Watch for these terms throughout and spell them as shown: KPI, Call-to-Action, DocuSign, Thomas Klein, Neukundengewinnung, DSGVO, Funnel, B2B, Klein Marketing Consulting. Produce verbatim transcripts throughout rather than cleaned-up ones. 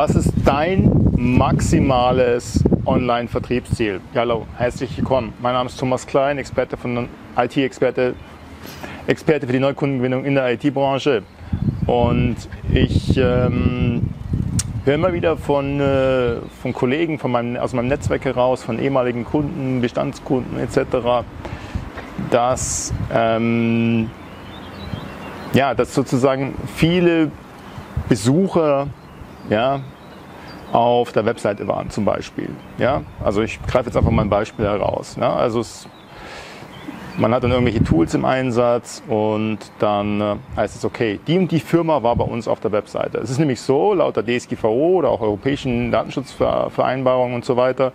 Was ist dein maximales Online-Vertriebsziel? Ja, hallo, herzlich willkommen. Mein Name ist Thomas Klein, Experte von I T-Experte, Experte für die Neukundengewinnung in der I T-Branche. Und ich ähm, höre immer wieder von, äh, von Kollegen von meinem, aus meinem Netzwerk heraus, von ehemaligen Kunden, Bestandskunden et cetera, dass, ähm, ja, dass sozusagen viele Besucher ja, auf der Webseite waren zum Beispiel. Ja? Also ich greife jetzt einfach mal ein Beispiel heraus. Ja? Also es, man hat dann irgendwelche Tools im Einsatz und dann äh, heißt es, okay, die und die Firma war bei uns auf der Webseite. Es ist nämlich so, laut der D S G V O oder auch europäischen Datenschutzvereinbarungen und so weiter,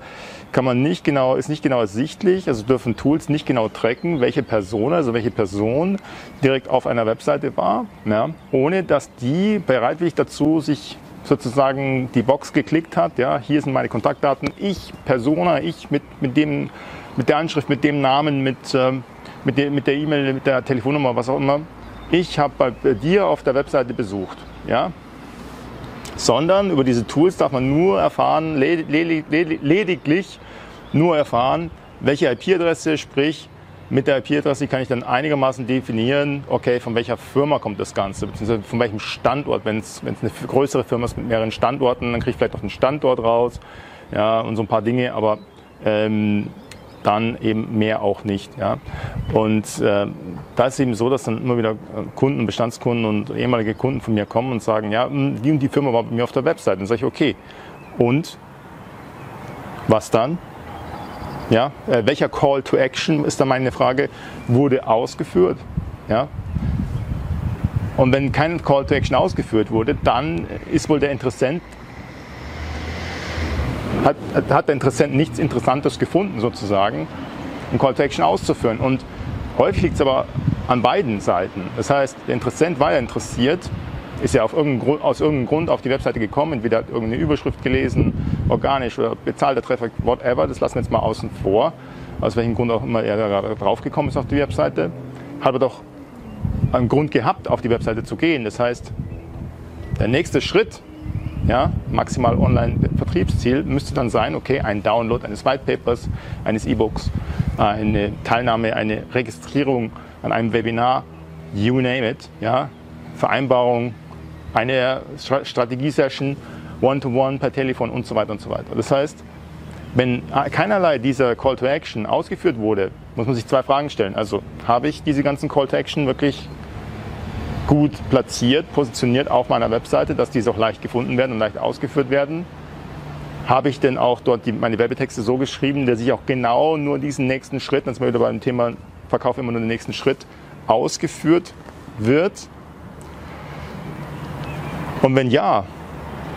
kann man nicht genau, ist nicht genau ersichtlich, also dürfen Tools nicht genau tracken, welche Person, also welche Person direkt auf einer Webseite war, ja? Ohne dass die bereitwillig dazu sich sozusagen die Box geklickt hat, ja, hier sind meine Kontaktdaten, ich, Persona, ich mit, mit, dem, mit der Anschrift, mit dem Namen, mit, ähm, mit, de, mit der E-Mail, mit der Telefonnummer, was auch immer, ich habe bei dir auf der Webseite besucht, ja, sondern über diese Tools darf man nur erfahren, ledig, ledig, ledig, lediglich nur erfahren, welche I P-Adresse, sprich, mit der I P-Adresse kann ich dann einigermaßen definieren, okay, von welcher Firma kommt das Ganze, beziehungsweise von welchem Standort. Wenn es eine größere Firma ist mit mehreren Standorten, dann kriege ich vielleicht auch einen Standort raus, ja, und so ein paar Dinge, aber ähm, dann eben mehr auch nicht. Ja. Und äh, da ist eben so, dass dann immer wieder Kunden, Bestandskunden und ehemalige Kunden von mir kommen und sagen, ja, die und die Firma war bei mir auf der Website. Dann sage ich, okay, und was dann? Ja, äh, welcher Call to Action, ist da meine Frage, wurde ausgeführt? Ja? Und wenn kein Call to Action ausgeführt wurde, dann ist wohl der Interessent, hat, hat der Interessent nichts Interessantes gefunden sozusagen, um Call to Action auszuführen. Und häufig liegt es aber an beiden Seiten. Das heißt, der Interessent war ja interessiert, ist ja auf irgendeinen Grund, aus irgendeinem Grund auf die Webseite gekommen, entweder hat irgendeine Überschrift gelesen, organisch oder bezahlter Treffer, whatever, das lassen wir jetzt mal außen vor, aus welchem Grund auch immer er da drauf gekommen ist auf die Webseite, hat aber doch einen Grund gehabt, auf die Webseite zu gehen. Das heißt, der nächste Schritt, ja, maximal Online-Vertriebsziel, müsste dann sein, okay, ein Download eines Whitepapers, eines E-Books, eine Teilnahme, eine Registrierung an einem Webinar, you name it, ja, Vereinbarung, eine Strategie-Session, One-to-One, per Telefon und so weiter und so weiter. Das heißt, wenn keinerlei dieser Call-to-Action ausgeführt wurde, muss man sich zwei Fragen stellen. Also, habe ich diese ganzen Call-to-Action wirklich gut platziert, positioniert auf meiner Webseite, dass diese auch leicht gefunden werden und leicht ausgeführt werden? Habe ich denn auch dort die, meine Werbetexte so geschrieben, dass ich auch genau nur diesen nächsten Schritt, dann sind wir wieder beim Thema Verkauf immer nur den nächsten Schritt, ausgeführt wird? Und wenn ja,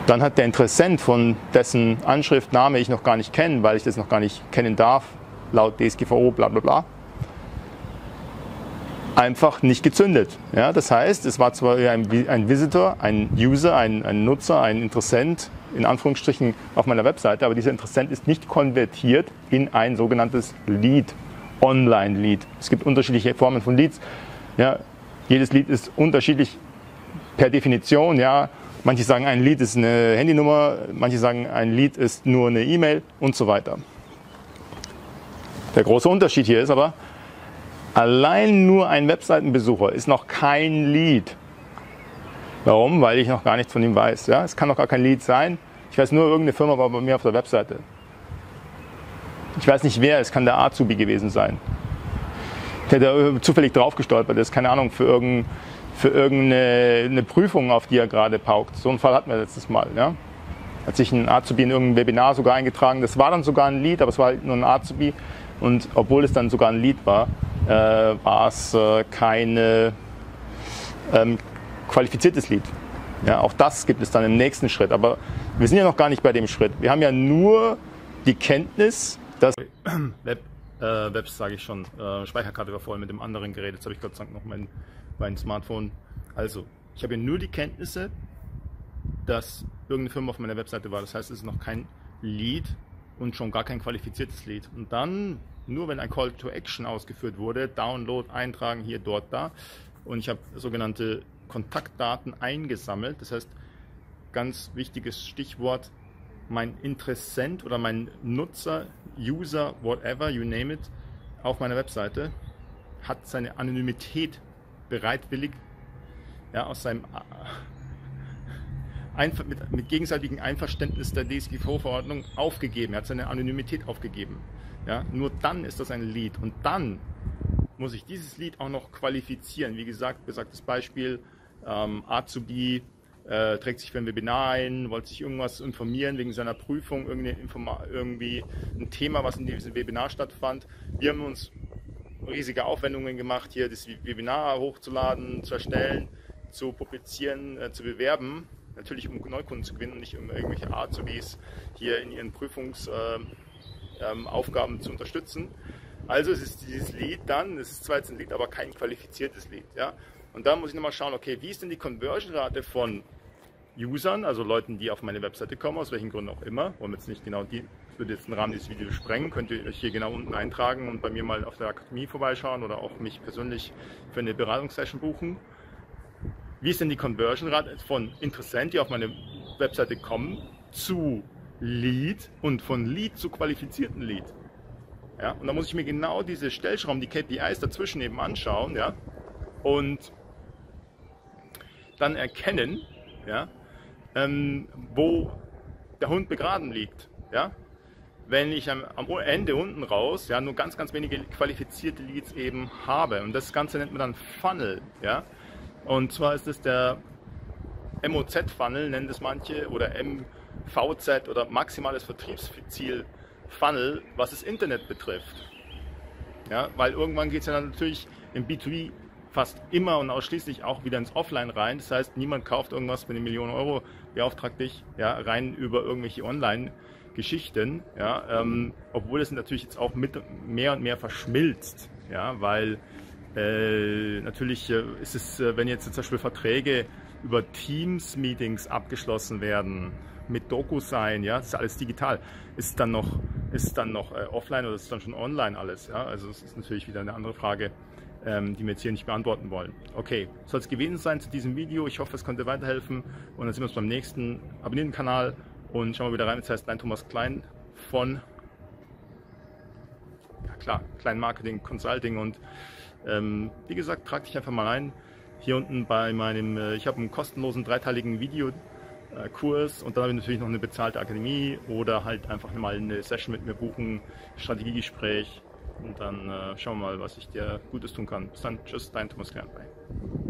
dann hat der Interessent, von dessen Anschrift, Name ich noch gar nicht kenne, weil ich das noch gar nicht kennen darf, laut D S G V O, bla bla bla, einfach nicht gezündet. Ja, das heißt, es war zwar ein, ein Visitor, ein User, ein, ein Nutzer, ein Interessent, in Anführungsstrichen, auf meiner Webseite, aber dieser Interessent ist nicht konvertiert in ein sogenanntes Lead, Online-Lead. Es gibt unterschiedliche Formen von Leads. Ja, jedes Lead ist unterschiedlich per Definition, ja, manche sagen, ein Lead ist eine Handynummer, manche sagen, ein Lead ist nur eine E-Mail und so weiter. Der große Unterschied hier ist aber, allein nur ein Webseitenbesucher ist noch kein Lead. Warum? Weil ich noch gar nichts von ihm weiß. Ja? Es kann noch gar kein Lead sein. Ich weiß nur, irgendeine Firma war bei mir auf der Webseite. Ich weiß nicht wer, es kann der Azubi gewesen sein, der da zufällig drauf gestolpert ist, keine Ahnung, für irgendein für irgendeine eine Prüfung, auf die er gerade paukt. So einen Fall hatten wir letztes Mal. Ja? Hat sich ein Azubi in irgendein Webinar sogar eingetragen. Das war dann sogar ein Lead, aber es war halt nur ein Azubi. Und obwohl es dann sogar ein Lead war, äh, war es äh, kein ähm, qualifiziertes Lead. Ja, auch das gibt es dann im nächsten Schritt. Aber wir sind ja noch gar nicht bei dem Schritt. Wir haben ja nur die Kenntnis, dass... Web, äh, Webs sage ich schon. Äh, Speicherkarte war vorhin mit dem anderen Gerät. Jetzt habe ich Gott sei Dank noch meinen... mein Smartphone. Also, ich habe ja nur die Kenntnisse, dass irgendeine Firma auf meiner Webseite war. Das heißt, es ist noch kein Lead und schon gar kein qualifiziertes Lead. Und dann, nur wenn ein Call to Action ausgeführt wurde, Download, eintragen, hier, dort, da. Und ich habe sogenannte Kontaktdaten eingesammelt. Das heißt, ganz wichtiges Stichwort, mein Interessent oder mein Nutzer, User, whatever, you name it, auf meiner Webseite hat seine Anonymität bereitwillig, ja, aus seinem Einver mit, mit gegenseitigem Einverständnis der D S G V O-Verordnung aufgegeben. Er hat seine Anonymität aufgegeben. Ja? Nur dann ist das ein Lead. Und dann muss ich dieses Lead auch noch qualifizieren. Wie gesagt, besagtes Beispiel, ähm, Azubi äh, trägt sich für ein Webinar ein, wollte sich irgendwas informieren wegen seiner Prüfung, Informa irgendwie ein Thema, was in diesem Webinar stattfand. Wir haben uns riesige Aufwendungen gemacht, hier das Webinar hochzuladen, zu erstellen, zu publizieren, äh, zu bewerben. Natürlich, um Neukunden zu gewinnen und nicht um irgendwelche Azubis hier in ihren Prüfungsaufgaben äh, ähm, zu unterstützen. Also es ist dieses Lead dann, es ist zwar jetzt ein Lead, aber kein qualifiziertes Lead. Ja? Und da muss ich nochmal schauen, okay, wie ist denn die Conversion-Rate von Usern, also Leuten, die auf meine Webseite kommen, aus welchen Gründen auch immer, wollen jetzt nicht genau die, würde jetzt den Rahmen dieses Videos sprengen, könnt ihr euch hier genau unten eintragen und bei mir mal auf der Akademie vorbeischauen oder auch mich persönlich für eine Beratungssession buchen. Wie ist denn die Conversion-Rate von Interessenten, die auf meine Webseite kommen, zu Lead und von Lead zu qualifizierten Lead? Ja, und da muss ich mir genau diese Stellschrauben, die K P Is dazwischen eben anschauen, ja, und dann erkennen, ja, ähm, wo der Hund begraben liegt. Ja? Wenn ich am, am Ende unten raus, ja, nur ganz, ganz wenige qualifizierte Leads eben habe. Und das Ganze nennt man dann Funnel. Ja? Und zwar ist es der M O Z-Funnel, nennen das manche, oder M V Z oder maximales Vertriebsziel-Funnel, was das Internet betrifft. Ja, weil irgendwann geht es ja dann natürlich im B zwei B fast immer und ausschließlich auch wieder ins Offline rein. Das heißt, niemand kauft irgendwas mit einer Million Euro, beauftragt dich, ja, rein über irgendwelche Online-Geschichten, ja, ähm, obwohl es natürlich jetzt auch mit mehr und mehr verschmilzt, ja, weil Äh, natürlich äh, ist es, äh, wenn jetzt zum Beispiel Verträge über Teams-Meetings abgeschlossen werden, mit DocuSign, ja, ist ja alles digital, ist dann noch, ist dann noch äh, offline oder ist dann schon online alles, ja, also es ist natürlich wieder eine andere Frage, ähm, die wir jetzt hier nicht beantworten wollen. Okay, soll es gewesen sein zu diesem Video, ich hoffe, es konnte weiterhelfen und dann sehen wir uns beim nächsten, abonnieren den Kanal und schauen wir wieder rein, das heißt, mein Thomas Klein von, ja klar, Klein Marketing Consulting und Ähm, wie gesagt, trag dich einfach mal ein, hier unten bei meinem, äh, ich habe einen kostenlosen dreiteiligen Videokurs und dann habe ich natürlich noch eine bezahlte Akademie oder halt einfach mal eine Session mit mir buchen, Strategiegespräch und dann äh, schauen wir mal, was ich dir Gutes tun kann. Bis dann, tschüss, dein Thomas Klein.